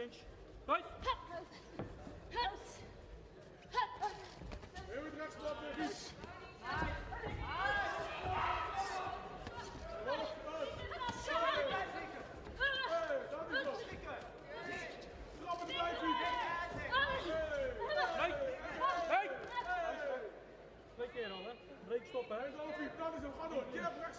clinch. Right. Twee keer al, hè? Breek stoppen, hè? Dat is hem, ga door. Keer op rechts.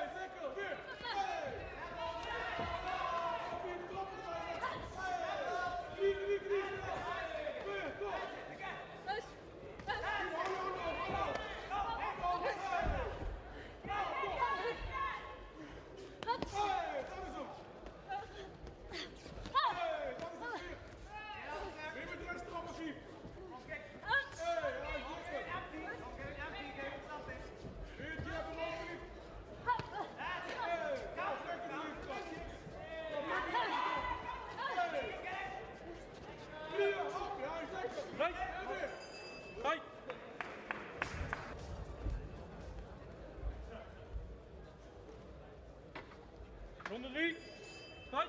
Zeker, weer. Ronde 3. Start.